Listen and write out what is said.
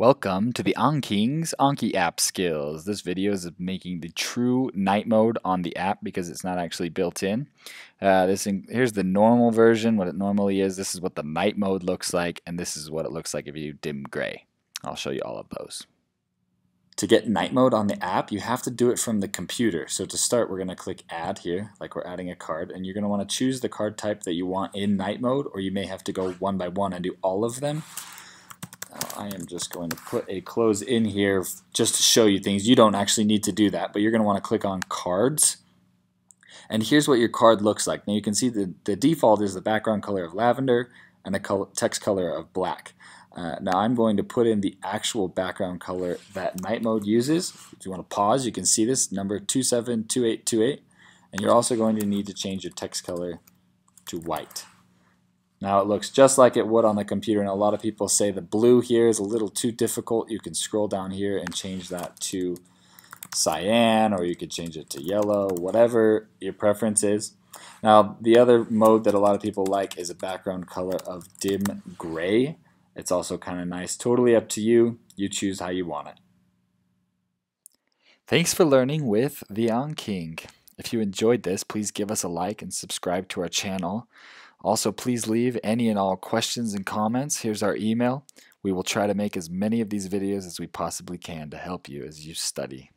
Welcome to the AnKing's Anki app skills. This video is making the true night mode on the app because it's not actually built in. Here's the normal version, what it normally is. This is what the night mode looks like, and this is what it looks like if you dim gray. I'll show you all of those. To get night mode on the app, you have to do it from the computer. So to start, we're going to click Add here, like we're adding a card, and you're going to want to choose the card type that you want in night mode, or you may have to go one by one and do all of them. I am just going to put a close in here just to show you things. You don't actually need to do that, but you're going to want to click on cards. And here's what your card looks like. Now you can see the default is the background color of lavender and the color, text color of black. Now I'm going to put in the actual background color that night mode uses. If you want to pause, you can see this number 272828. And you're also going to need to change your text color to white. Now it looks just like it would on the computer, and a lot of people say the blue here is a little too difficult. You can scroll down here and change that to cyan, or you could change it to yellow, whatever your preference is. Now the other mode that a lot of people like is a background color of dim gray. It's also kind of nice. Totally up to you. You choose how you want it. Thanks for learning with The AnKing. If you enjoyed this, please give us a like and subscribe to our channel. Also, please leave any and all questions and comments. Here's our email. We will try to make as many of these videos as we possibly can to help you as you study.